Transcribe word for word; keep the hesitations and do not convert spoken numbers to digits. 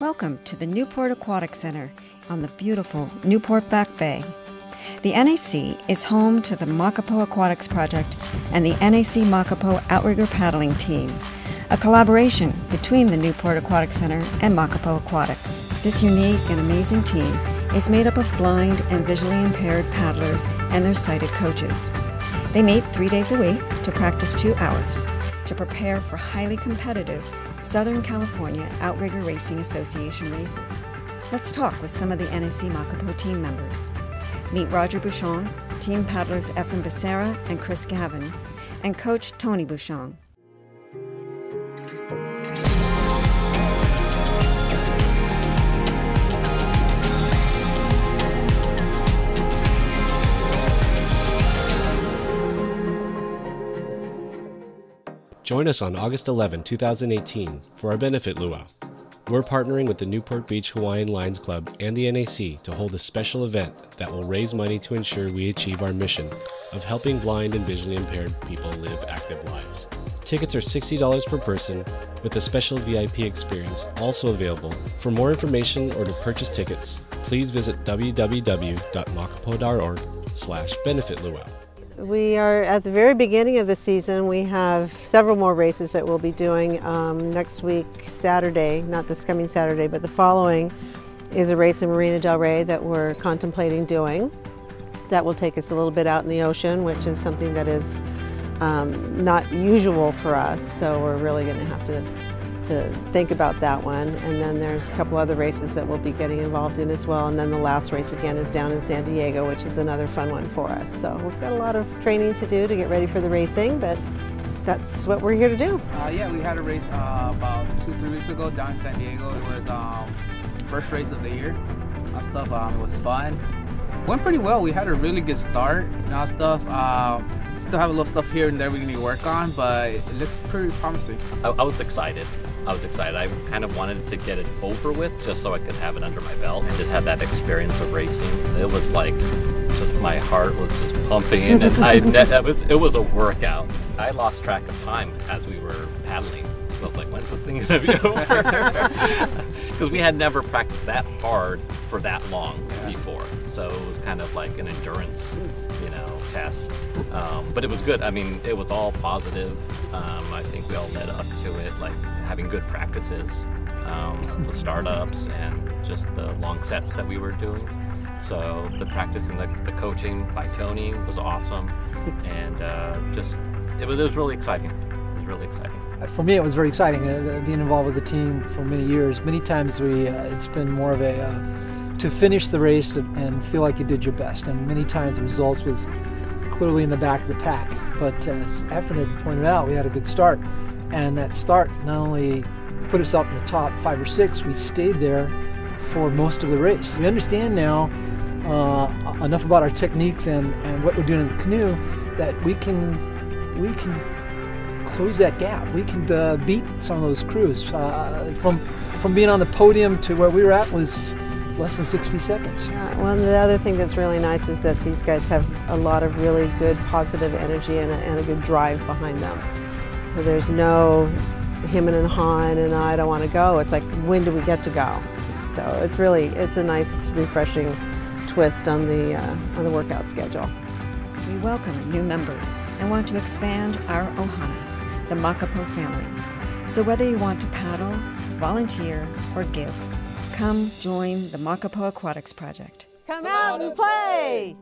Welcome to the Newport Aquatic Center on the beautiful Newport Back Bay. The N A C is home to the Makapo Aquatics Project and the N A C Makapo Outrigger Paddling Team, a collaboration between the Newport Aquatic Center and Makapo Aquatics. This unique and amazing team is made up of blind and visually impaired paddlers and their sighted coaches. They meet three days a week to practice two hours to prepare for highly competitive Southern California Outrigger Racing Association races. Let's talk with some of the N A C Makapo team members. Meet Roger Bouchon, team paddlers Efren Becerra and Chris Galvan, and coach Tony Bouchon. Join us on August eleventh, two thousand eighteen for our benefit luau. We're partnering with the Newport Beach Hawaiian Lions Club and the N A C to hold a special event that will raise money to ensure we achieve our mission of helping blind and visually impaired people live active lives. Tickets are sixty dollars per person with a special V I P experience also available. For more information or to purchase tickets, please visit w w w dot makapo dot org slash benefit luau. We are at the very beginning of the season. We have several more races that we'll be doing um, next week, Saturday, not this coming Saturday, but the following is a race in Marina Del Rey that we're contemplating doing. That will take us a little bit out in the ocean, which is something that is um, not usual for us, so we're really going to have to, to think about that one. And then there's a couple other races that we'll be getting involved in as well, and then the last race again is down in San Diego, which is another fun one for us. So we've got a lot of training to do to get ready for the racing, but that's what we're here to do. Uh, yeah, we had a race uh, about two, three weeks ago down in San Diego. It was um, first race of the year. Our stuff um, was fun. Went pretty well. We had a really good start. Our stuff. Uh, still have a little stuff here and there we need to work on, but it looks pretty promising. I, I was excited. I was excited. I kind of wanted to get it over with just so I could have it under my belt and just have that experience of racing. It was like, just my heart was just pumping, and I, that was, it was a workout. I lost track of time as we were paddling. I was like, when's this thing gonna be over? Because we had never practiced that hard for that long yeah. before. So it was kind of like an endurance, you know, test. Um, but it was good. I mean, it was all positive. Um, I think we all led up to it, like having good practices um, with startups and just the long sets that we were doing. So the practice and the, the coaching by Tony was awesome. And uh, just, it was, it was really exciting. It was really exciting. For me, it was very exciting uh, being involved with the team for many years. Many times we, uh, it's been more of a, uh, to finish the race and feel like you did your best. And many times the results was clearly in the back of the pack. But as Efren had pointed out, we had a good start. And that start not only put us up in the top five or six, we stayed there for most of the race. We understand now uh, enough about our techniques and, and what we're doing in the canoe that we can, we can close that gap. We can uh, beat some of those crews. Uh, from from being on the podium to where we were at was less than sixty seconds. Uh, well, the other thing that's really nice is that these guys have a lot of really good positive energy and a, and a good drive behind them. So there's no him and han and I don't want to go. It's like, when do we get to go? So it's really, it's a nice refreshing twist on the, uh, on the workout schedule. We welcome new members and want to expand our ohana, the Makapo family. So whether you want to paddle, volunteer, or give, come join the Makapo Aquatics Project. Come out and play!